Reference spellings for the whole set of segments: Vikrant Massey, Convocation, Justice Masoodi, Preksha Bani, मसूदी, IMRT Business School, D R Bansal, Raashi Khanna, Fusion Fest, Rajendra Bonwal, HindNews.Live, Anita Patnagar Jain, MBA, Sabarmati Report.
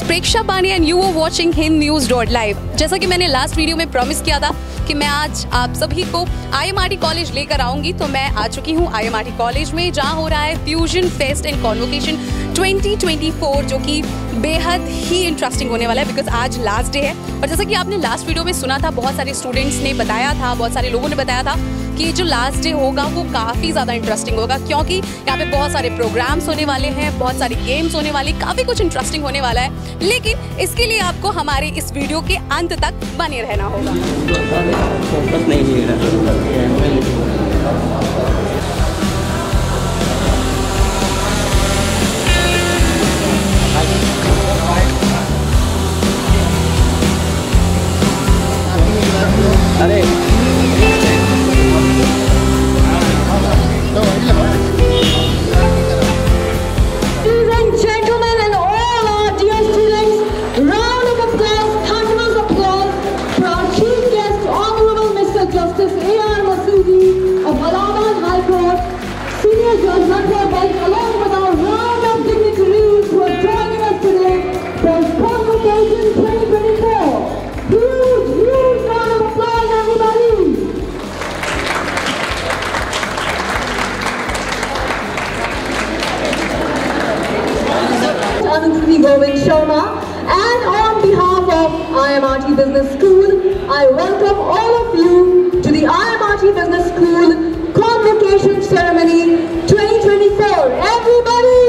is Preksha Bani and you are watching Hind News Dot Live। जैसा कि मैंने last video में promise किया था कि मैं आज आप सभी को IMRT कॉलेज लेकर आऊंगी, तो मैं आ चुकी हूँ IMRT कॉलेज में, जहाँ हो रहा है फ्यूजन फेस्ट एंड कॉन्वोकेशन 2024, जो कि बेहद ही इंटरेस्टिंग होने वाला है बिकॉज आज लास्ट डे है। और जैसा कि आपने लास्ट वीडियो में सुना था, बहुत सारे स्टूडेंट्स ने बताया था, बहुत सारे लोगों ने बताया था कि जो लास्ट डे होगा वो काफ़ी ज़्यादा इंटरेस्टिंग होगा, क्योंकि यहाँ पे बहुत सारे प्रोग्राम्स होने वाले हैं, बहुत सारे गेम्स होने वाले, काफ़ी कुछ इंटरेस्टिंग होने वाला है। लेकिन इसके लिए आपको हमारे इस वीडियो के अंत तक बने रहना होगा। फोकस नहीं ले रहा। And on behalf of IMRT Business School, I welcome all of you to the IMRT Business School Convocation Ceremony 2024. Everybody!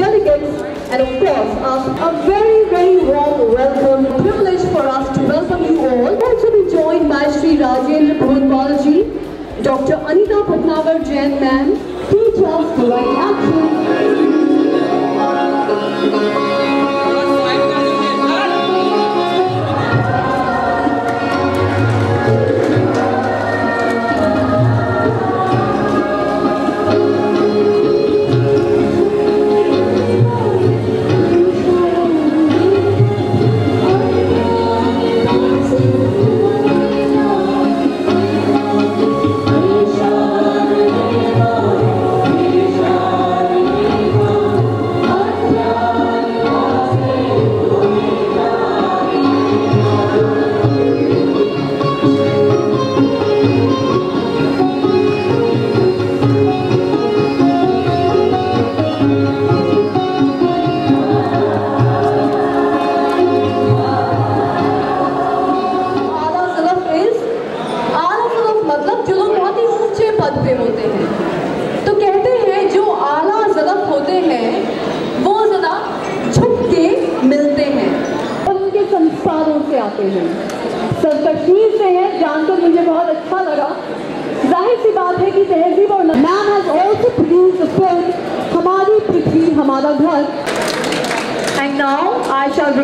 Delegates, and of course, a very, very warm welcome. A privilege for us to welcome you all. We'll also be joined by Shri Rajendra Bonwal ji, Dr. Anita Patnagar Jain ma'am, teach us the right action. And now I shall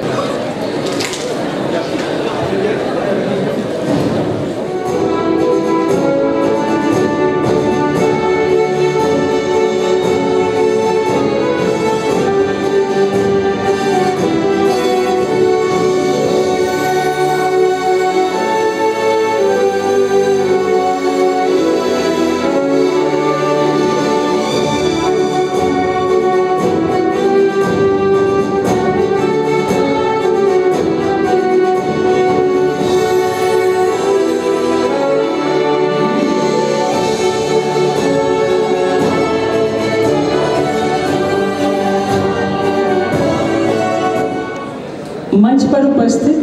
मंच पर उपस्थित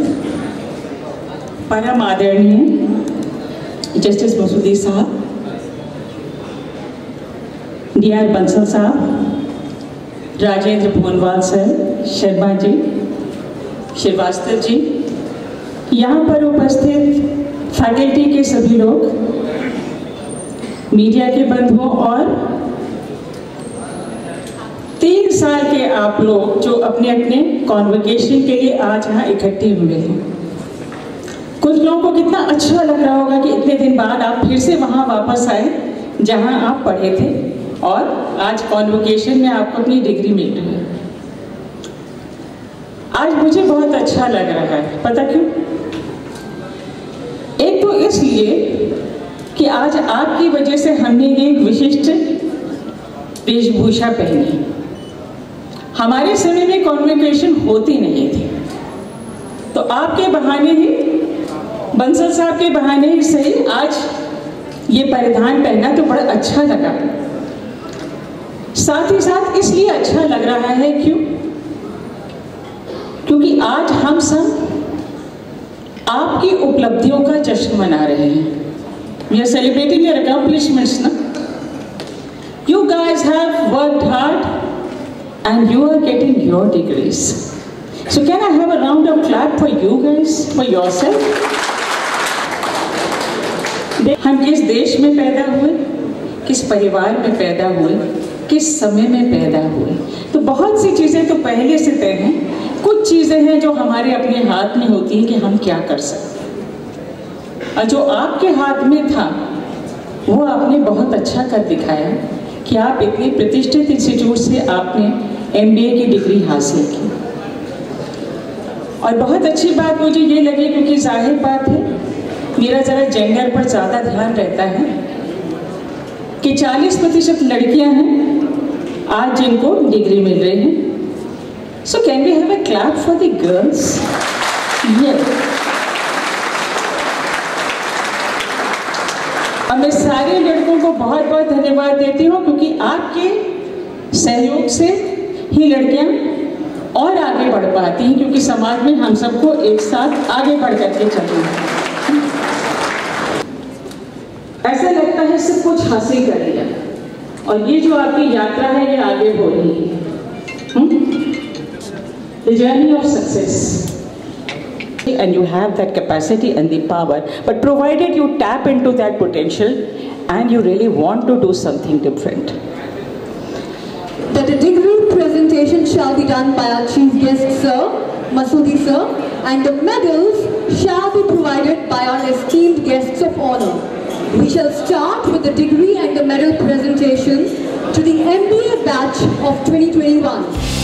परम आदरणीय justice मसूदी साहब, D R Bansal साहब, Rajendra Bhonwal sir, Sharma ji, Shrivastava ji, यहाँ पर उपस्थित फैकल्टी के सभी लोग, मीडिया के बंधुओं और 3 साल के आप लोग जो अपने अपने कॉन्वोकेशन के लिए आज यहाँ इकट्ठे हुए हैं। कुछ लोगों को कितना अच्छा लग रहा होगा कि इतने दिन बाद आप फिर से वहाँ वापस आए जहाँ आप पढ़े थे और आज कॉन्वोकेशन में आपको अपनी डिग्री मिल रही है। आज मुझे बहुत अच्छा लग रहा है, पता क्यों? एक तो इसलिए कि आज आपकी वजह से हमने एक विशिष्ट वेशभूषा पहनी, हमारे समय में कॉन्वोकेशन होती नहीं थी, तो आपके बहाने ही, बंसल साहब के बहाने ही सही, आज ये परिधान पहनना तो बड़ा अच्छा लगा। साथ ही साथ इसलिए अच्छा लग रहा है क्यों, क्योंकि आज हम सब आपकी उपलब्धियों का जश्न मना रहे हैं। We are celebrating your accomplishments ना। You guys have worked hard and you are getting your degrees, so can I have a round of clap for you guys, for yourself. हम किस देश में पैदा हुए, किस परिवार में पैदा हुए, किस समय में पैदा हुए, तो बहुत सी चीज़ें तो पहले से तय हैं, कुछ चीज़ें हैं जो हमारे अपने हाथ में होती हैं कि हम क्या कर सकते। और जो आपके हाथ में था वो आपने बहुत अच्छा कर दिखाया कि आप इतने प्रतिष्ठित इंस्टीट्यूट से आपने MBA की डिग्री हासिल की। और बहुत अच्छी बात मुझे ये लगी, क्योंकि जाहिर बात है मेरा ज़रा जेंडर पर ज़्यादा ध्यान रहता है, कि 40% लड़कियां हैं आज जिनको डिग्री मिल रही है। So can we have a clap for the girls. मैं सारे लड़कों को बहुत बहुत धन्यवाद देती हूँ, क्योंकि आपके सहयोग से ही लड़कियाँ और आगे बढ़ पाती हैं, क्योंकि समाज में हम सबको एक साथ आगे बढ़ करके चलना है। ऐसा लगता है सब कुछ हासिल कर लिया, और ये जो आपकी यात्रा है ये आगे हो रही है, journey of success. And you have that capacity and the power, but provided you tap into that potential and you really want to do something different. That the degree presentation shall be done by our chief guest sir मसूदी sir, and the medals shall be provided by our esteemed guests of honour. We shall start with the degree and the medal presentation to the MBA batch of 2021.